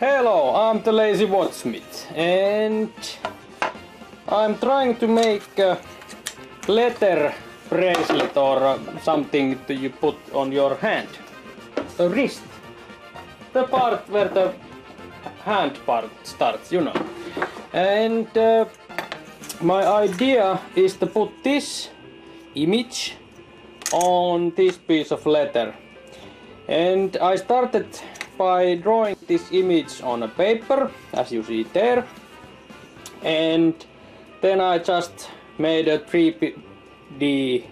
Hello, I'm the Lazy Watchsmith and I'm trying to make a leather bracelet or something that you put on your hand, a wrist, the part where the hand part starts, you know. And my idea is to put this image on this piece of leather. And I started by drawing this image on a paper, as you see there. And then I just made a 3D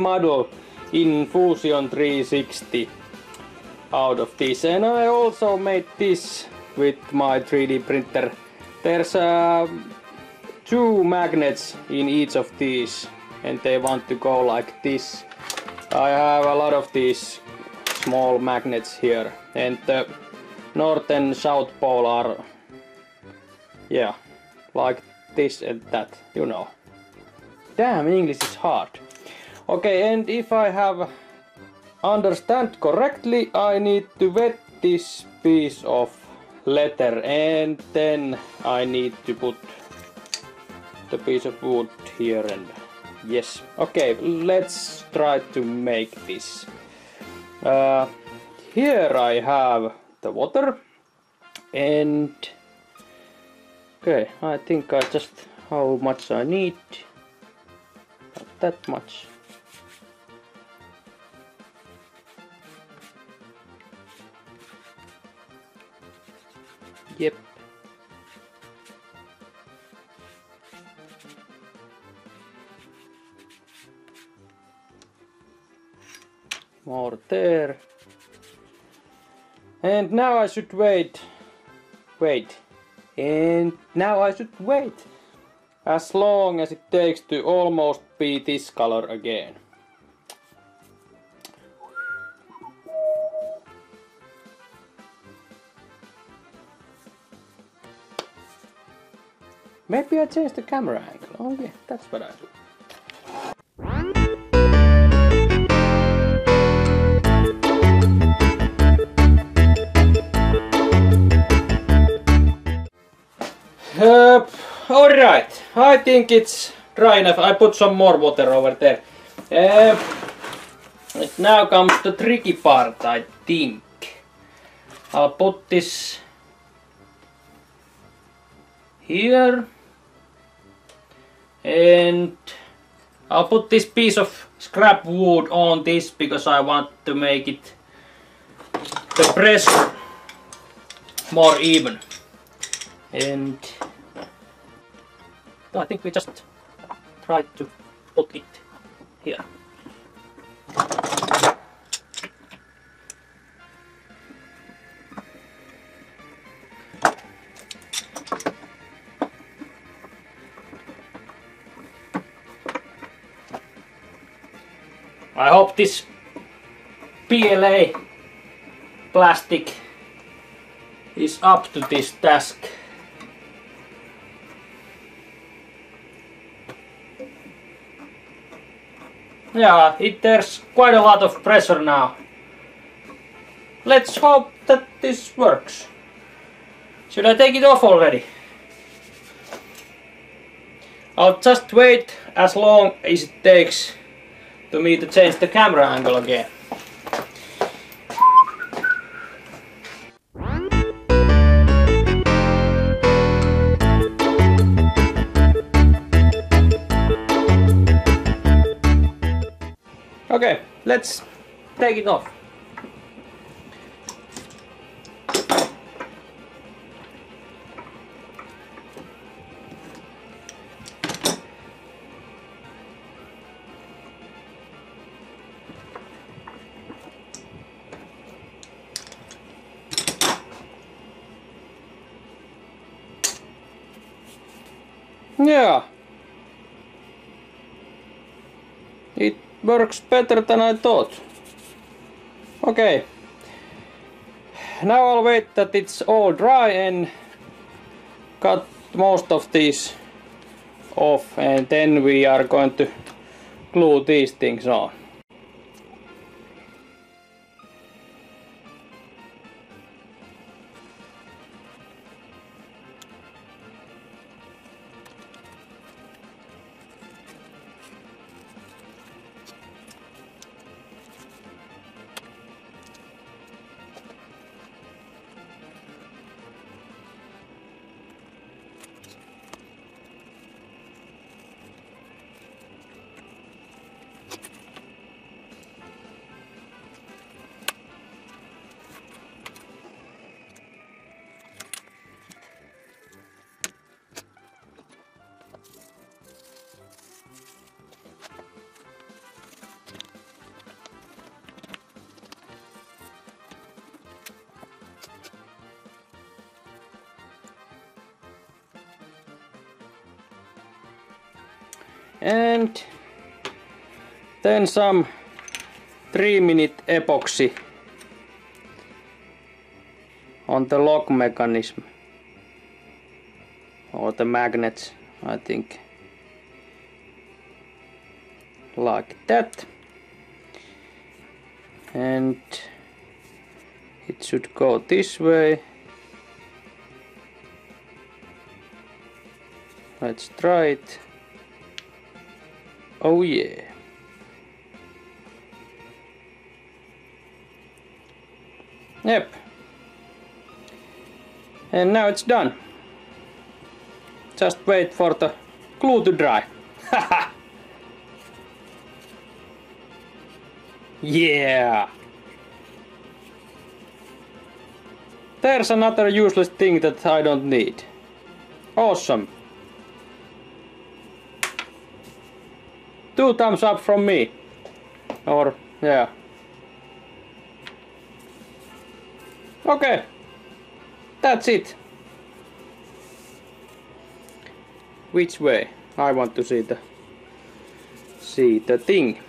model in Fusion 360 out of this. And I also made this with my 3D printer. There's two magnets in each of these and they want to go like this. I have a lot of these small magnets here, and the north and south pole are, yeah, like this and that, you know. Damn, English is hard. Okay, and if I have understand correctly, I need to wet this piece of leather and then I need to put the piece of wood here and yes. Okay, let's try to make this. Here I have the water and okay, I think I just how much I need. Not that much. Yep. More there. And now I should wait as long as it takes to almost be this color again. Maybe I change the camera angle. Okay, that's what I do. Alright, I think it's dry enough. I put some more water over there. Now comes the tricky part, I think. I'll put this here. And I'll put this piece of scrap wood on this because I want to make it the pressure more even. And I think we just try to put it here. I hope this PLA plastic is up to this task. Yeah, there's quite a lot of pressure now. Let's hope that this works. Should I take it off already? I'll just wait as long as it takes to me to change the camera angle again. Okay, let's take it off. Yeah. It works better than I thought. Okay, now I'll wait that it's all dry and cut most of these off, and then we are going to glue these things on. and then some 3-minute epoxy on the lock mechanism or the magnets, I think, like that, and it should go this way. Let's try it. Oh yeah. Yep. And now it's done. Just wait for the glue to dry. Haha. Yeah. There's another useless thing that I don't need. Awesome. 2 thumbs up from me. Or yeah. Okay. That's it. Which way? I want to see the thing.